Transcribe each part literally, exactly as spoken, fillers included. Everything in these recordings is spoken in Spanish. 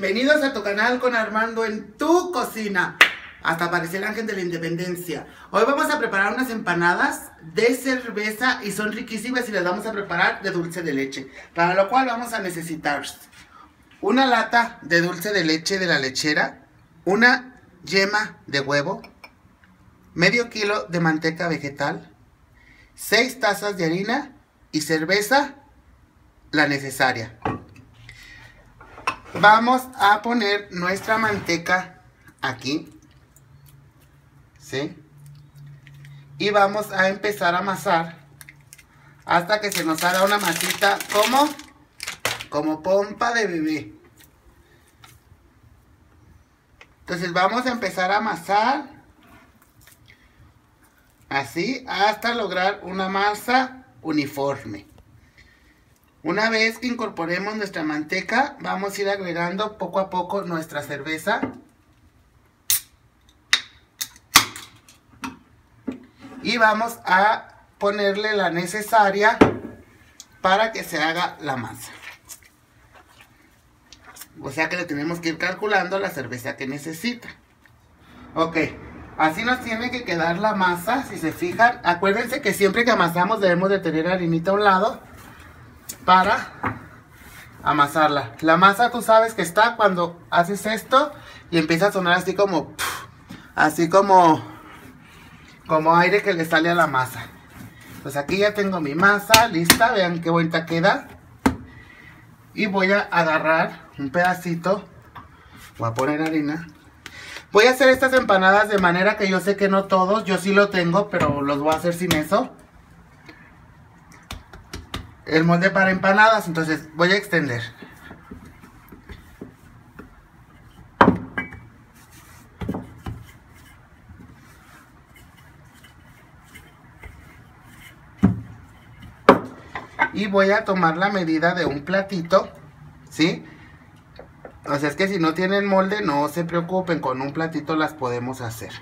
Bienvenidos a tu canal con Armando en tu cocina. Hasta parecer ángel de la independencia. Hoy vamos a preparar unas empanadas de cerveza y son riquísimas y las vamos a preparar de dulce de leche. Para lo cual vamos a necesitar una lata de dulce de leche de la lechera, una yema de huevo, medio kilo de manteca vegetal, seis tazas de harina y cerveza, la necesaria. Vamos a poner nuestra manteca aquí, ¿sí? Y vamos a empezar a amasar hasta que se nos haga una masita como, como pompa de bebé. Entonces vamos a empezar a amasar así hasta lograr una masa uniforme. Una vez que incorporemos nuestra manteca, vamos a ir agregando poco a poco nuestra cerveza. Y vamos a ponerle la necesaria para que se haga la masa. O sea que le tenemos que ir calculando la cerveza que necesita. Ok, así nos tiene que quedar la masa, si se fijan. Acuérdense que siempre que amasamos debemos de tener harinita a un lado para amasarla. La masa tú sabes que está cuando haces esto y empieza a sonar así como así como como aire que le sale a la masa. Pues aquí ya tengo mi masa lista, vean qué bonita queda. Y voy a agarrar un pedacito, voy a poner harina. Voy a hacer estas empanadas de manera que yo sé que no todos, yo sí lo tengo, pero los voy a hacer sin eso. El molde para empanadas, entonces voy a extender. Y voy a tomar la medida de un platito, ¿sí? O sea, es que si no tienen molde, no se preocupen, con un platito las podemos hacer.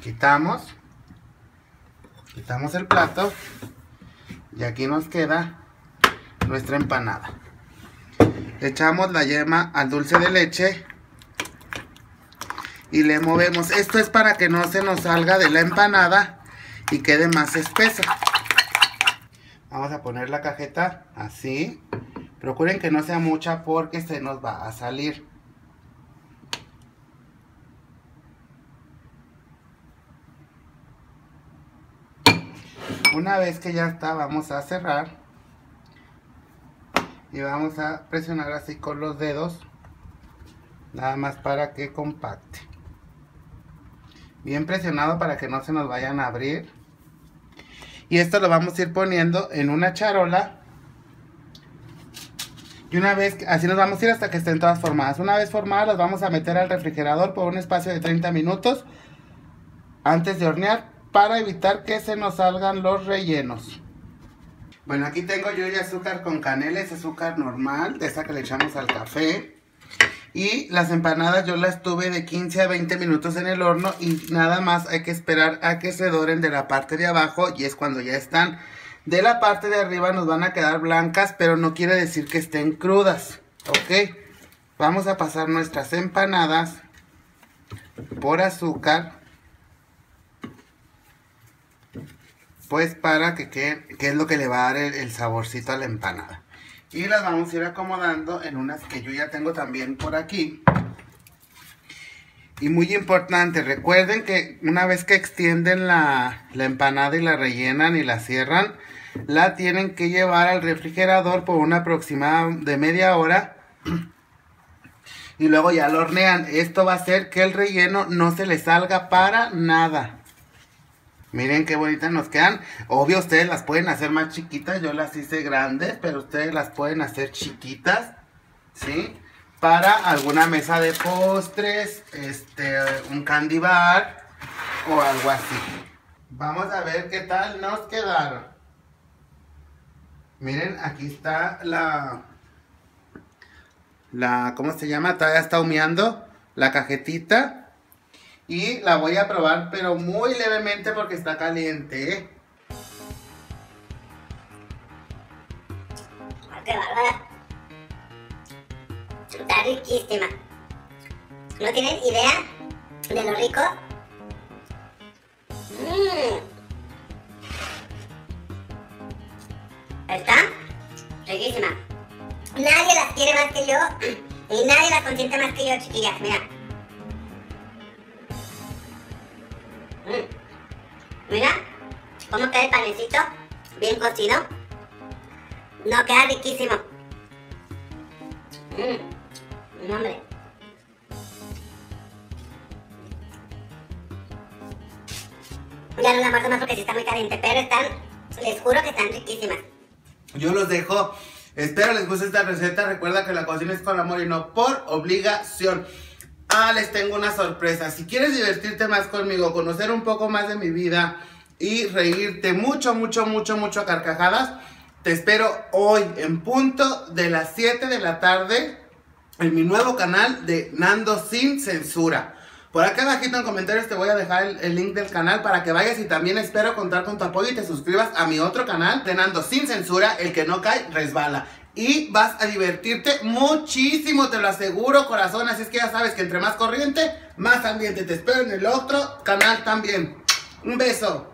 Quitamos, quitamos el plato y aquí nos queda nuestra empanada. Echamos la yema al dulce de leche y le movemos. Esto es para que no se nos salga de la empanada y quede más espesa. Vamos a poner la cajeta así. Procuren que no sea mucha porque se nos va a salir. Una vez que ya está, vamos a cerrar y vamos a presionar así con los dedos, nada más para que compacte. Bien presionado para que no se nos vayan a abrir. Y esto lo vamos a ir poniendo en una charola. Y una vez, así nos vamos a ir hasta que estén todas formadas. Una vez formadas, las vamos a meter al refrigerador por un espacio de treinta minutos antes de hornear, para evitar que se nos salgan los rellenos. Bueno, aquí tengo yo ya azúcar con canela, es azúcar normal, de esa que le echamos al café. Y las empanadas yo las tuve de quince a veinte minutos en el horno y nada más hay que esperar a que se doren de la parte de abajo y es cuando ya están. De la parte de arriba nos van a quedar blancas, pero no quiere decir que estén crudas, ¿ok? Vamos a pasar nuestras empanadas por azúcar, pues para que quede, que es lo que le va a dar el, el saborcito a la empanada. Y las vamos a ir acomodando en unas que yo ya tengo también por aquí. Y muy importante, recuerden que una vez que extienden la, la empanada y la rellenan y la cierran, la tienen que llevar al refrigerador por una aproximada de media hora. Y luego ya lo hornean. Esto va a hacer que el relleno no se le salga para nada. Miren qué bonitas nos quedan. Obvio ustedes las pueden hacer más chiquitas. Yo las hice grandes, pero ustedes las pueden hacer chiquitas, ¿sí? Para alguna mesa de postres, este, un candy bar o algo así. Vamos a ver qué tal nos quedaron. Miren, aquí está la... la ¿cómo se llama? Todavía está humeando la cajetita. Y la voy a probar, pero muy levemente porque está caliente, ¿eh? esta barbadas. Está riquísima. No tienen idea de lo rico. Mmm. Está riquísima. Nadie las quiere más que yo y nadie las consiente más que yo, chiquillas. Mira. Mm. Mira cómo queda el panecito bien cocido. No, queda riquísimo. Mmm. No, hombre. Ya no la muerdo más porque sí está muy caliente, pero están, les juro que están riquísimas. Yo los dejo. Espero les guste esta receta. Recuerda que la cocina es con amor y no por obligación. Ah, les tengo una sorpresa. Si quieres divertirte más conmigo, conocer un poco más de mi vida y reírte mucho, mucho, mucho, mucho a carcajadas, te espero hoy en punto de las siete de la tarde en mi nuevo canal de Nando Sin Censura. Por acá abajito en comentarios te voy a dejar el, el link del canal para que vayas, y también espero contar con tu apoyo y te suscribas a mi otro canal, Nando Sin Censura, el que no cae, resbala. Y vas a divertirte muchísimo, te lo aseguro, corazón. Así es que ya sabes que entre más corriente, más ambiente. Te espero en el otro canal también. Un beso.